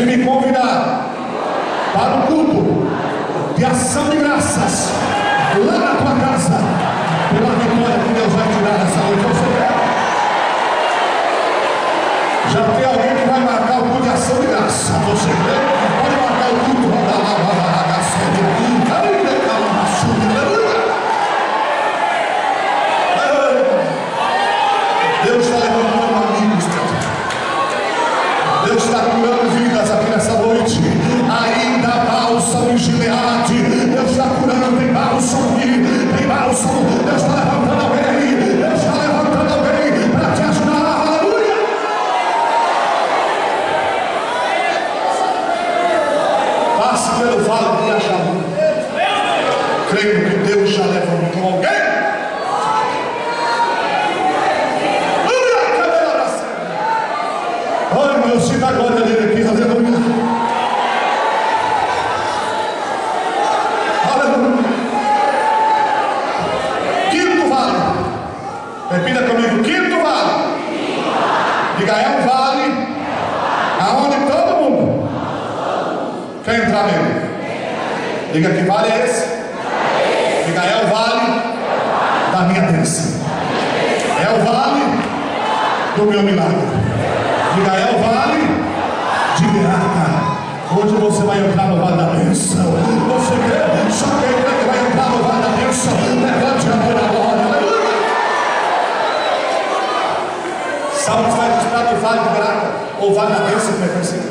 de me convidar para o culto de ação de graças lá na tua casa, pela vitória que Deus vai te dar nessa noite. Você já tem alguém que vai marcar o culto de ação de graça? Você pode marcar o culto, rodar lá, Deus está levantando amigos, Deus está curando vidas aqui nessa noite. Ainda bálsamo em Gileade, Deus está curando, tem bálsamo aqui, tem bálsamo. Deus está levantando alguém aí, Deus está levantando alguém para te ajudar, aleluia. Passe pelo vale de Ajalon, creio que Deus já levantou alguém. Deus te dá a glória dele aqui, aleluia. Aleluia. Quinto vale. Repita comigo, quinto vale. Diga, é um vale aonde todo mundo quer entrar mesmo. Diga, que vale é esse? Diga, é o vale da minha bênção. É o vale do meu milagre. Diga, é o vale de Berata. Hoje você vai entrar no vale da bênção. Você crê? Só quem crê que vai entrar no vale da bênção. Levante a mão agora, aleluia. Salmos vai estar no vale de Berata, ou vale da bênção, preferência.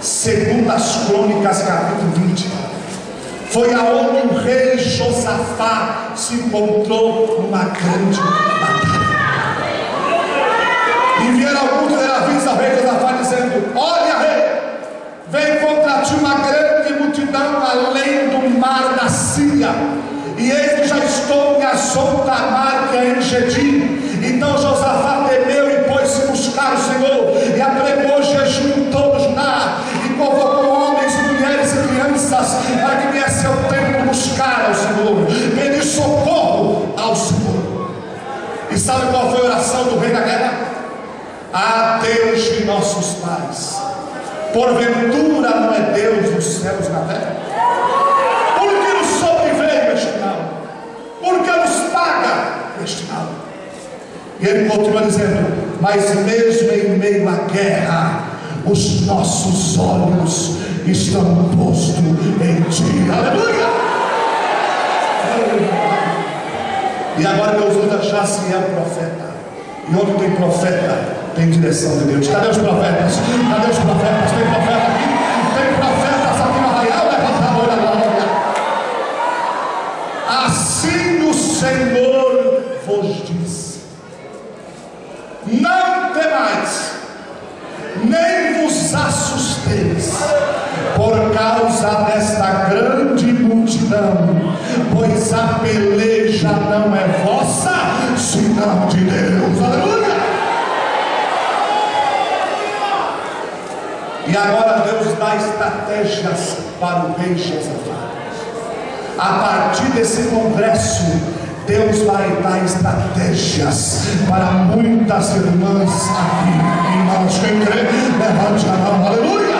Segundo as Crônicas, capítulo 20. Foi aonde o rei Josafá se encontrou numa grande batalha. E vieram alguns avisos ao rei Josafá dizendo: olha, rei, vem contra ti uma grande multidão além do mar da Síria, e eis que já estou em Asson Tamar, que é em Gedim. Então Josafá temeu e pôs-se buscar o Senhor, e apregou jejum todos lá, e convocou homens, mulheres e crianças para que viesse ao templo buscar ao Senhor, pedir socorro ao Senhor. E sabe qual foi a oração do rei da guerra? A Deus de nossos pais, porventura não é Deus dos céus na terra? Por que nos sobreveio este mal? Por que nos paga este mal? E ele continua dizendo: mas mesmo em meio à guerra, os nossos olhos estão postos em ti. Aleluia! E agora Deus usa Jaziel, profeta. E onde tem profeta, tem direção de Deus. Cadê os profetas? Cadê os profetas? Tem profeta aqui? Tem profetas aqui no arraial? Levanta a mão agora. Assim o Senhor vos diz: não temais, nem vos assusteis, por causa desta grande multidão, pois a peleja não é vossa, senão de Deus. Aleluia! E agora Deus dá estratégias para o rei Josafá. A partir desse congresso, Deus vai dar estratégias para muitas irmãs aqui. Irmãos, quem crê, levante a mão, aleluia!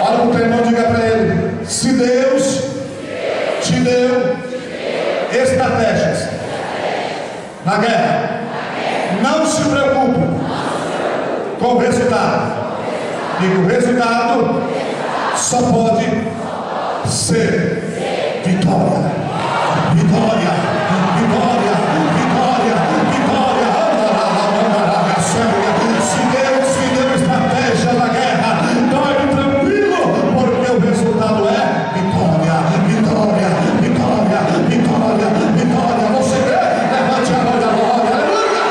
Olha o teu irmão, diga para ele: se Deus te deu estratégias na guerra, não se preocupe com o resultado. Diga, o resultado só pode ser vitória. Vitória, vitória, vitória, vitória. Se Deus te deu estratégia na guerra, dorme tranquilo, porque o resultado é vitória, vitória, vitória, vitória, vitória. Você crê? Levante a mão da glória, aleluia!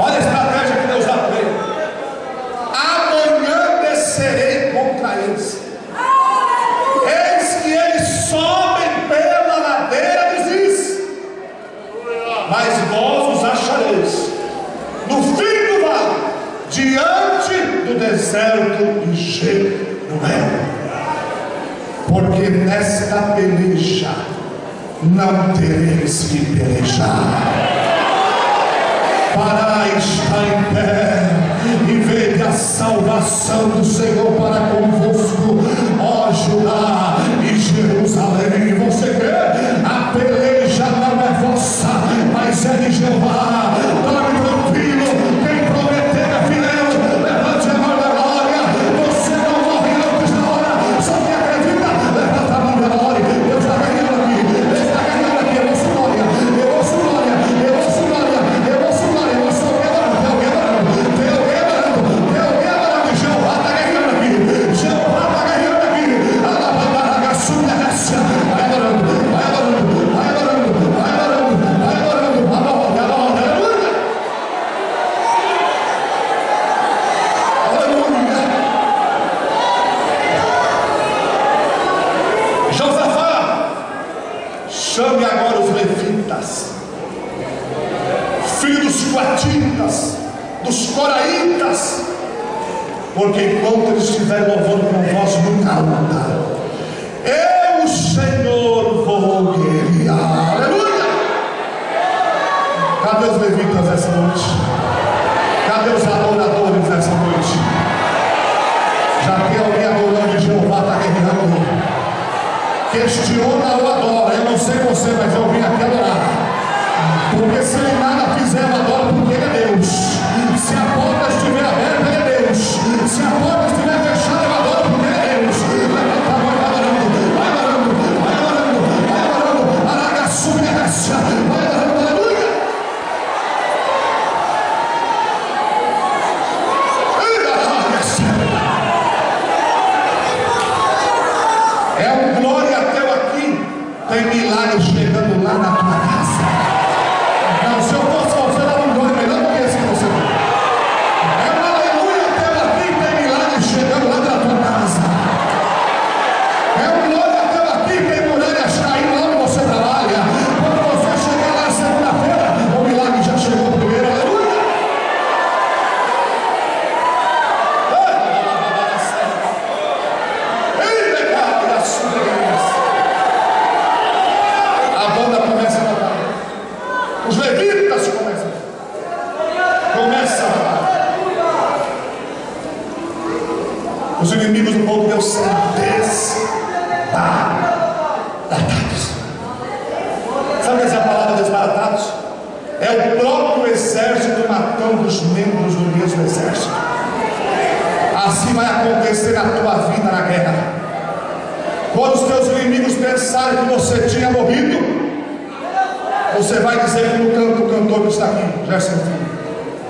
Olha a estratégia. Serei contra eles. Eis que eles sobem pela ladeira dos Ziz, mas vós os achareis no fim do vale, diante do deserto de Jeruel, porque nesta peleja não tereis que pelejar. Parai, está em pé. salvação do Senhor para convosco, ó Judá e Jerusalém. Você crê? A peleja não é vossa, mas é de Jeová. Porque enquanto eles estiverem louvando com vós, nunca lutarão. Eu, Senhor, vou guerrear. Aleluia! Cadê os levitas essa noite? Cadê os adoradores essa noite? Já tem alguém adorando de Jeová, está guerreando. Questiona ou adora. Eu não sei você, mas eu vim aqui adorar. Porque se ele nada fizer, eu adoro, porque ele é Deus. Se a porta estiver aberta, ele é Deus. Se a porta estiver fechada, eu adoro porque é Deus. Vai orando, vai orando, vai orando, vai orando. Araga, sube, desce, vai orando, aleluia. É um glória teu aqui. Tem milagres chegando lá na tua casa. Não, se eu fosse você, dá um glória melhor do que esse que você tem. Os inimigos do povo de Deus são desbaratados. Sabe essa palavra desbaratados? É o próprio exército matando os membros do mesmo exército. Assim vai acontecer na tua vida na guerra. Quando os teus inimigos pensarem que você tinha morrido, você vai dizer que no canto do cantor que está aqui, Gerson Filho,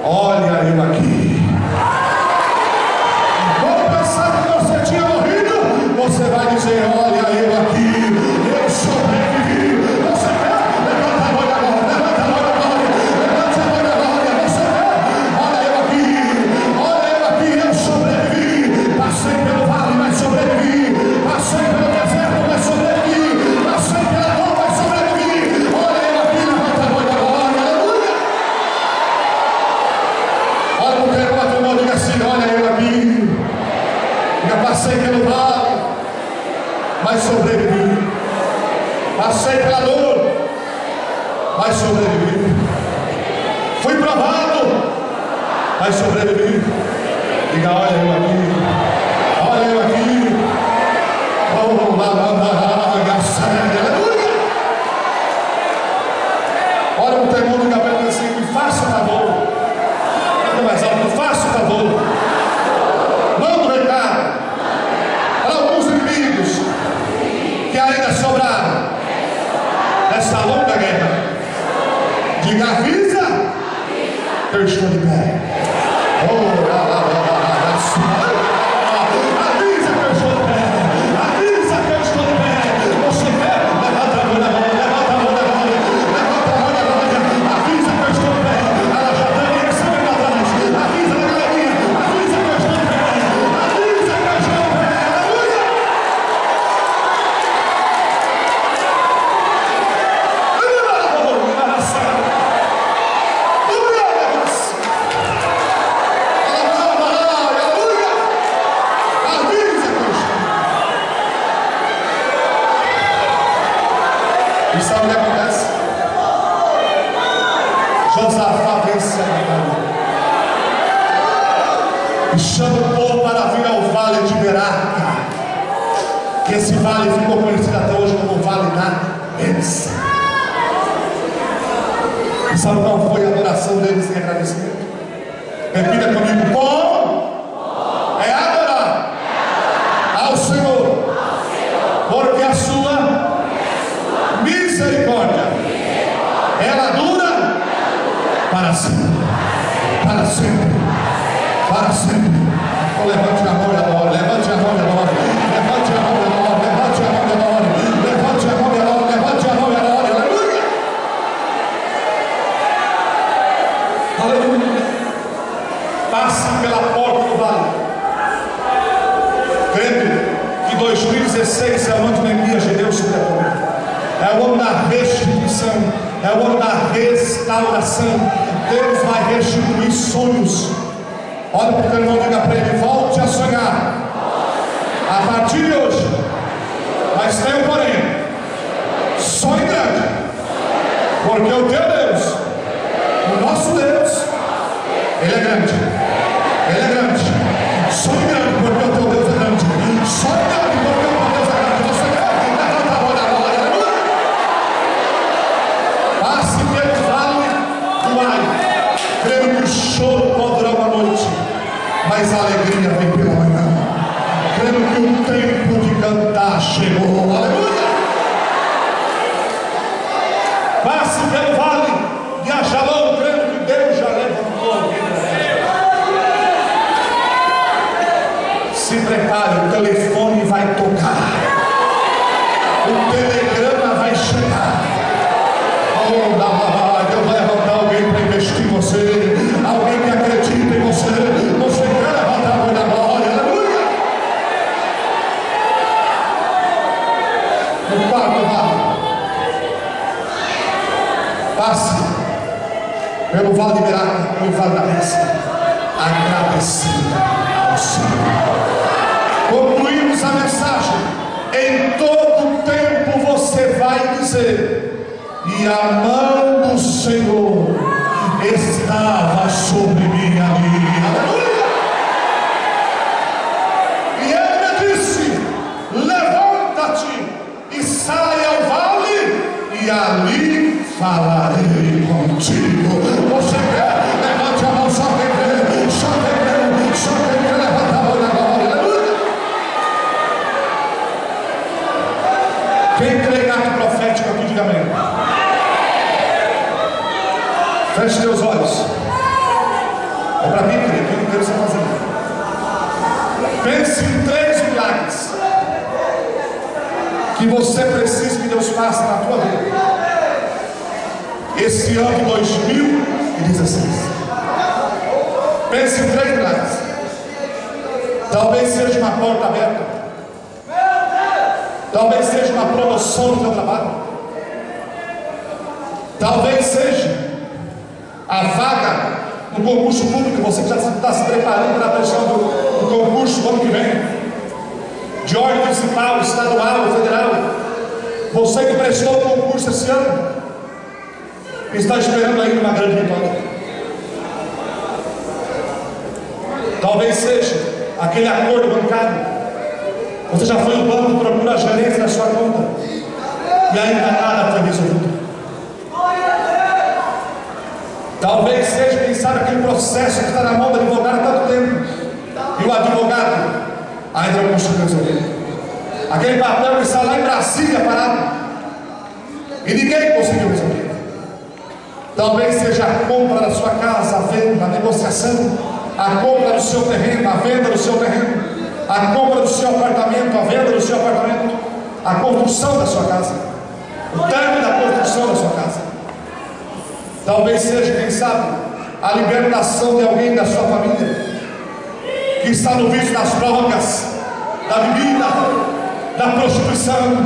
olha eu aqui. Você vai dizer, olha eu aqui, eu sobrevivi. Você quer? Levanta a glória agora, levanta a glória agora, levanta a glória agora. Você quer? Olha eu aqui, eu sobrevivi. Passei pelo vale, mas sobrevivi. Passei pelo deserto, mas sobrevivi. Passei pela dor, mas sobrevivi. Olha eu aqui, levanta a glória agora, aleluia. Olha o teu patrimônio, diga assim, olha eu aqui. Eu passei pelo vale, mas sobrevivi. Passei pela dor, mas sobrevivi. Fui provado, mas sobrevivi. Diga, olha eu aqui, olha eu aqui. Oh, aleluia. Olha o temor do cabelo assim, me faça o favor. Não, mas olha, me faça o favor. Manda o recado para alguns inimigos que ainda sobraram nessa longa guerra. Diga, avisa, eu estou de pé. Oh, lá, lá, lá, lá, lá. Josafá vence a batalha e chama o povo da vida o Vale de Berata. E esse vale ficou conhecido até hoje como Vale da Bênção. Sabe qual foi a adoração deles em agradecimento? Repita comigo: bom é adorar ao Senhor, porque a sua misericórdia ela dura para sempre, para sempre, para sempre. Então, levante a mão e adora, levante a mão e adora, levante a mão e adora, levante a mão e adora, levante a mão e adora, levante a mão e adora. Aleluia, aleluia. Passe pela porta do vale, crendo que 2016 é o ano de Neemias de Deus sobre a terra. É o ano da restituição, é o ano da restauração. Deus vai restituir sonhos. Olha para o teu irmão e diga para ele: volte a sonhar. A partir de hoje. Mas tem um porém. Sonhe grande. Porque o teu Deus, o nosso Deus, Ele é grande. Ele é grande. Sonhe grande porque o teu Deus é grande. Sonhe grande porque o teu Deus é grande. Você quer? Passe pelo vale do mar. Creio que o choro pode durar uma noite, mas a alegria vem pela manhã. Creio que o tempo de cantar chegou. Aleluia! Passe pelo vale de Ajalão, creio que Deus já levantou alguém. Se prepare, o telefone vai tocar, o telegrama vai chegar. Oh, Deus vai levantar alguém para investir em você, alguém que acredita em você. Você quer levantar a mão da glória? Aleluia! No quarto vale, passe pelo vale de Berata, pelo vale da Bênção, agradecido ao Senhor. Concluímos a mensagem. Em todo tempo você vai dizer: e a mão do Senhor estava sobre mim ali. Aleluia! E Ele me disse: levanta-te e sai ao vale, e ali falarei contigo. Você quer? Levante a mão, só quem crê, só quem crê, só quem crê, levanta a mão agora. Quem crê na arte profética aqui, diga amém. Feche teus olhos. É para mim, querido. Eu não quero você fazer. Pense em 3 milagres que você precisa que Deus faça na tua vida esse ano de 2016. Pense em 3 milagres. Talvez seja uma porta aberta. Talvez seja uma promoção do teu trabalho. Talvez seja a vaga no concurso público. Você já está se preparando para a pressão do concurso do ano que vem, de ordem municipal, estadual, federal. Você que prestou o concurso esse ano está esperando ainda uma grande vitória. Talvez seja aquele acordo bancário. Você já foi ao banco, procura a gerência da sua conta e ainda nada foi resolvido. Talvez seja, quem sabe, aquele processo que está na mão do advogado há tanto tempo e o advogado ainda não conseguiu resolver. Aquele papel que está lá em Brasília parado e ninguém conseguiu resolver. Talvez seja a compra da sua casa, a venda, a negociação, a compra do seu terreno, a venda do seu terreno, a compra do seu apartamento, a venda do seu apartamento, a construção da sua casa, o término da construção da sua casa. Talvez seja, quem sabe, a libertação de alguém da sua família que está no vício das drogas, da bebida, da prostituição,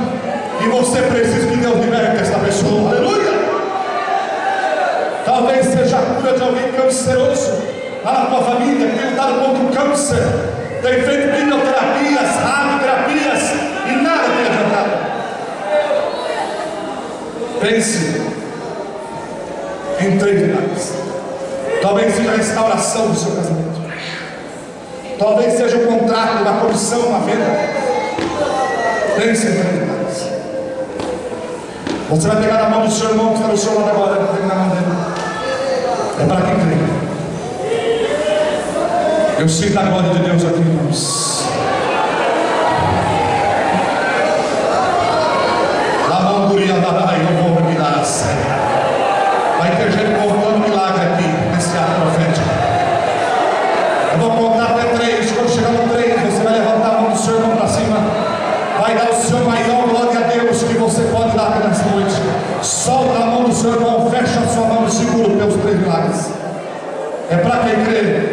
e você precisa que Deus liberte esta pessoa. Aleluia! Talvez seja a cura de alguém canceroso lá na tua família, que tem lutado contra o câncer, tem feito quimioterapias, radioterapias e nada tem adiantado. Pense em 3 milagres. Talvez seja a restauração do seu casamento. Talvez seja um contrato, uma comissão, uma venda. Tem $100. Você vai pegar na mão do seu irmão que está no seu lado agora, não tem na mão dele. É para quem crê. Eu sinto a glória de Deus aqui, irmãos. Na mão do Ria Dabai, eu vou me dar a sério. Vai ter gente contando milagre aqui, nesse ato profético. Eu vou contar até 3. Quando chegar no 3, você vai levantar a mão do seu irmão para cima. Vai dar o seu maior glória a Deus que você pode dar aqui nessa noite. Solta a mão do seu irmão, fecha a sua mão e segura pelos 3 milagres. É para quem crê.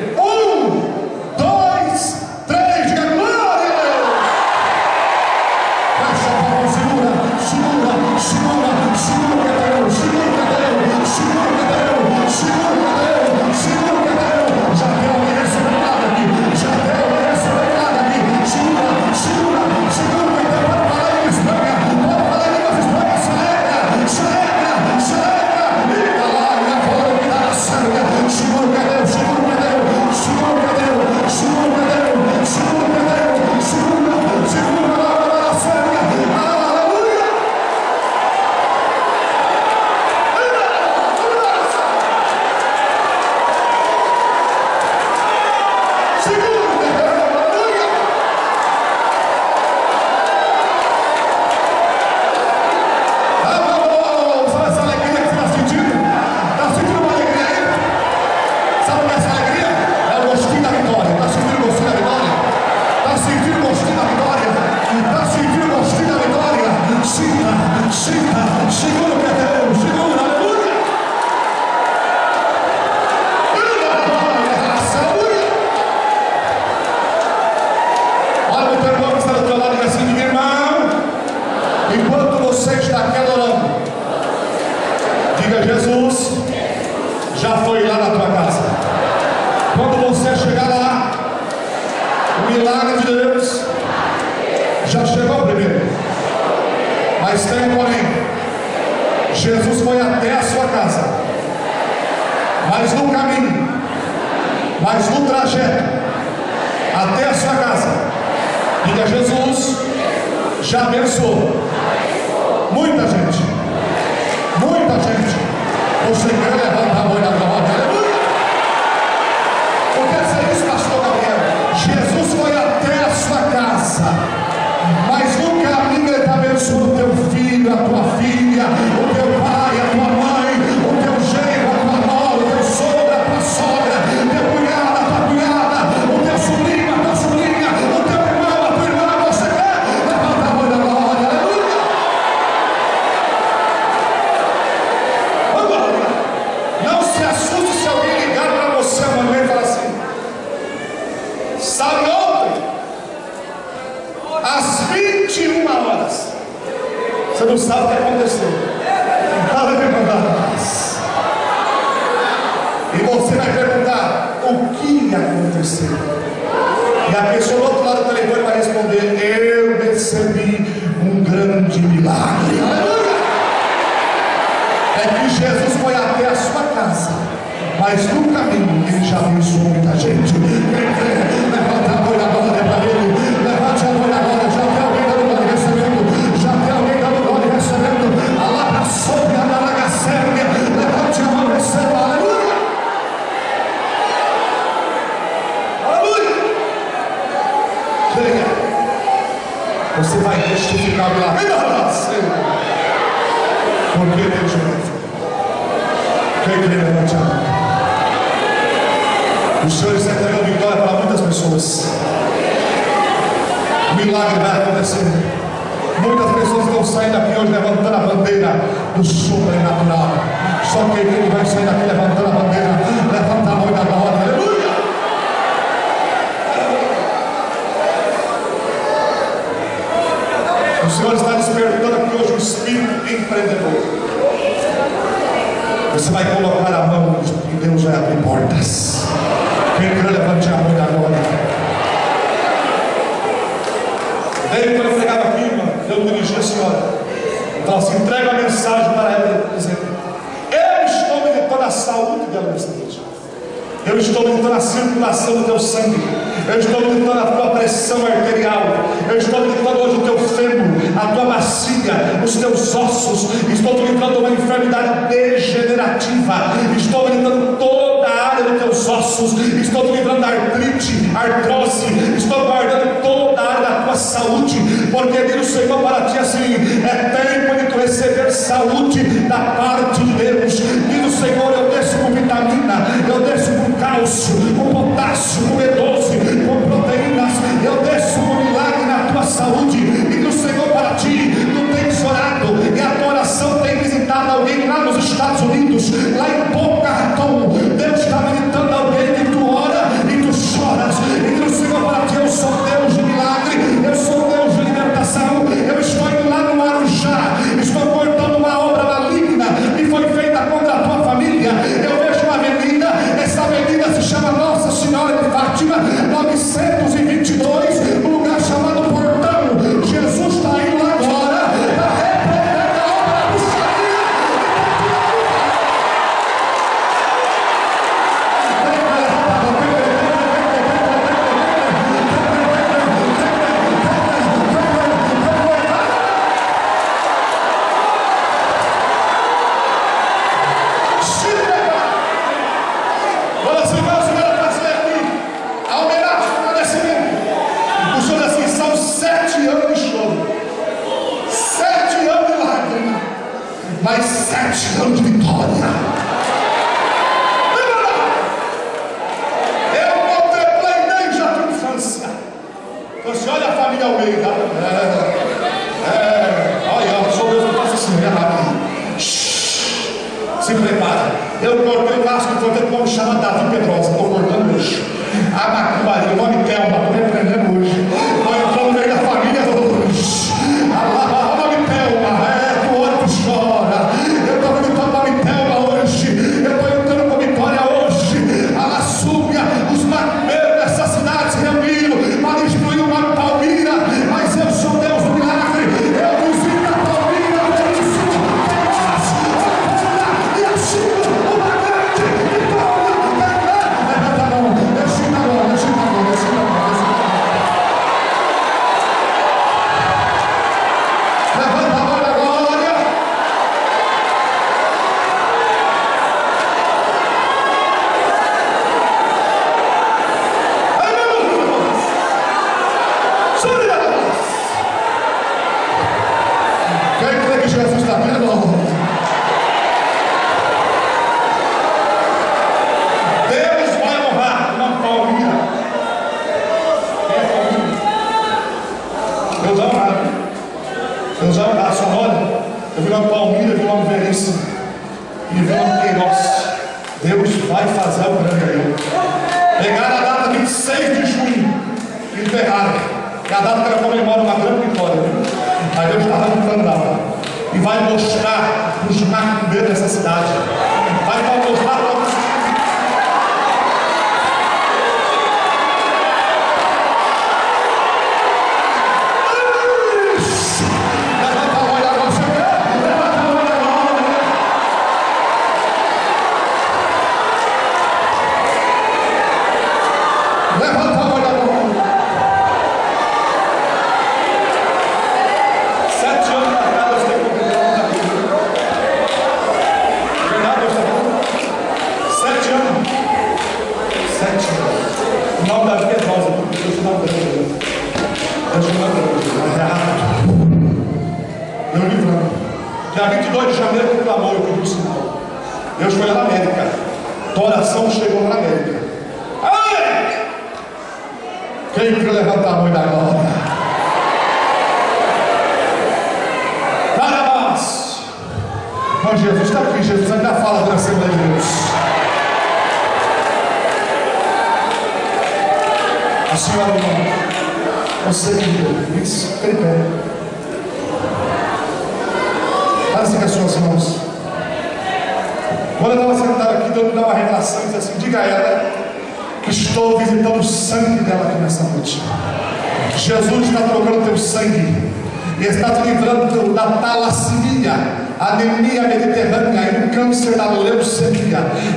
Eu estou lutando a circulação do teu sangue. Eu estou limpando a tua pressão arterial. Eu estou limpando hoje o teu fêmur, a tua bacia, os teus ossos. Estou limpando uma enfermidade degenerativa. Estou limpando toda a área dos teus ossos. Estou limpando a artrite, artrose. Estou guardando toda a área da tua saúde. Porque diz o Senhor para ti assim: é tempo de tu receber saúde da parte de Deus. Diz o Senhor: eu desço com vitamina, eu desço com cálcio, com potássio, com B12, com proteínas. Eu desço um milagre na tua saúde. E o Senhor para ti, tu tens orado e a tua oração tem visitado alguém lá nos Estados Unidos, lá em Boca Raton. Deus está visitando alguém e tu ora e tu choras. E o Senhor para ti: eu sou Deus de milagre, eu sou Deus de libertação. Eu estou indo lá no Arujá, estou cortando uma obra maligna que foi feita contra a tua família. Eu vejo uma avenida, essa avenida se chama Nossa Senhora de Fátima, 922.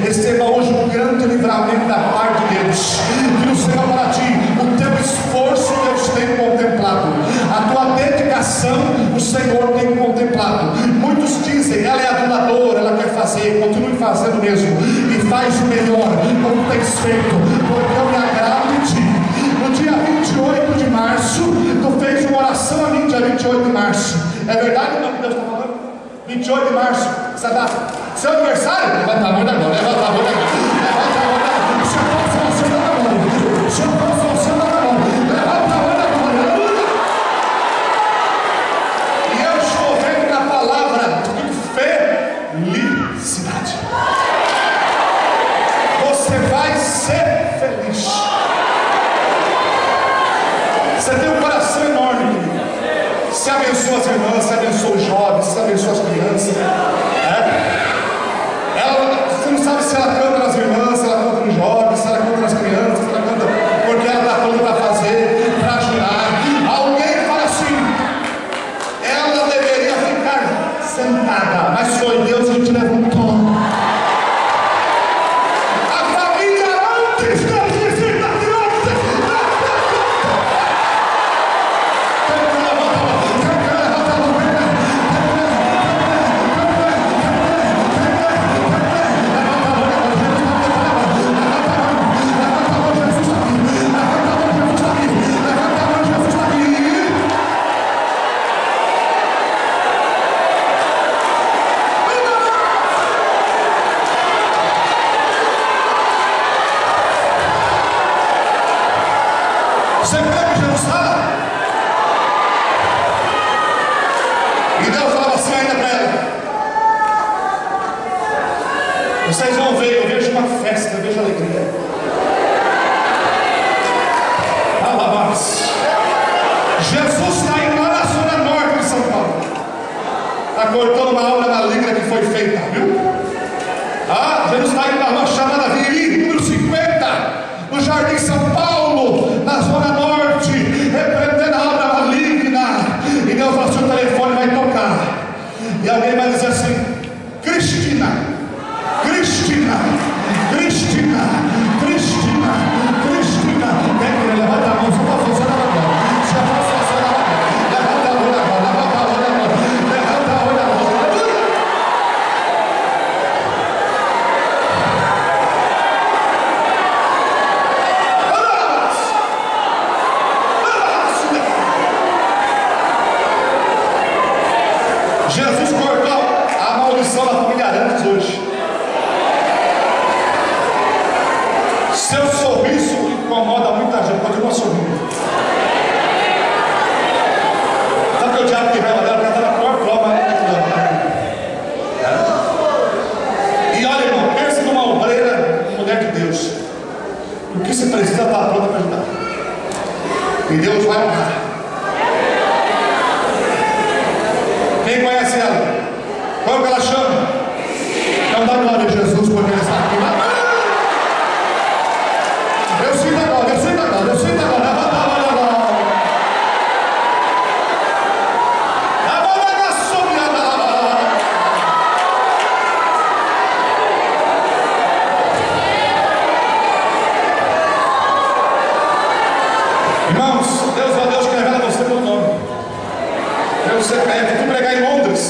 Receba hoje um grande livramento da parte de Deus. Que o Senhor para ti, fazer o mesmo. E faz o melhor, como tem feito, porque eu me agrado em ti. No dia 28 de março, tu fez uma oração a mim, dia 28 de março. É verdade o que Deus está falando? 28 de março, essa data. Seu aniversário? Levanta a mão agora, levanta a mão agora. Se abençoa as irmãs, se abençoa os jovens, se abençoa as crianças. É? Ela, você não sabe se ela canta nas irmãs, se ela canta nos jovens, se ela canta nas crianças, se ela canta porque ela está falando para fazer, para ajudar. Alguém fala assim, ela deveria ficar sentada, mas foi Deus que te levantou. Você pega, já não sabe? E Deus falava assim ainda para ela. Vocês vão ver, eu vejo uma festa, eu vejo alegria. Alabás. Jesus está indo lá na zona norte de São Paulo. Está cortando uma obra maligna que foi feita, viu? Ah, Jesus está indo na rua chamada Viri, número 50, no Jardim São Paulo, na zona norte, repreendendo a obra maligna. E Deus falou, seu telefone vai tocar. E alguém vai dizer assim, Cristina, Cristina, Cristina, Cristina, Cristina. Vem que levanta a mão, só para funcionar agora. Se a mão funcionar agora, levanta a mão agora, levanta a mão agora, levanta a mão agora. Jesus cortou a maldição da família Arantes hoje. Seu sorriso incomoda muita gente. Continua sorrindo. Sabe que o diabo que raiva dela está na pior prova? E olha, irmão, pensa numa obreira, mulher de Deus. O que se precisa estar pronta para ajudar? E Deus vai honrar. Quem conhece ela? Como que ela chama? Então dá glória a Jesus por ele estar aqui. Eu sinto agora, eu sinto agora, eu sinto agora. Levanta a mão agora. Levanta a sua. Irmãos, Deus é o Deus que revela você pelo nome. Você quer pregar em Londres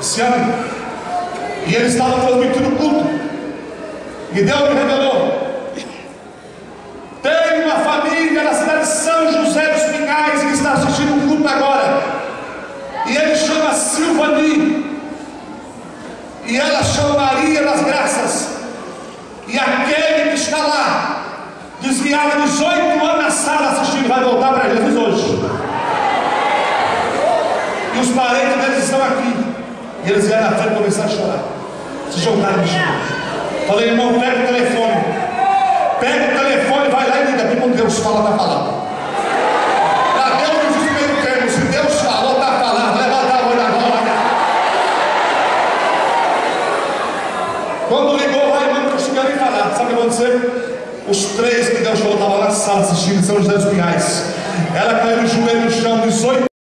esse ano, e ele estava transmitindo o culto, e Deus me revelou: tem uma família na cidade de São José dos Pinhais que está assistindo o culto agora, e ele chama Silvani, e ela chama Maria das Graças, e aquele que está lá desviado 18 anos na sala assistindo vai voltar para Jesus hoje. E os parentes deles estão aqui. E eles vieram na frente e começaram a chorar. Se jogaram no chão. Falei, irmão, pega o telefone. Pega o telefone, vai lá e liga. Como Deus fala na palavra. Para Deus não diz o meio termo. Se Deus falou na palavra, levanta a mão na glória. Quando ligou lá, irmão, não conseguiu nem falar. Sabe o que aconteceu? Os três que Deus falou estavam na sala assistindo em São José dos Pinhais. Ela caiu no joelho no chão, 18.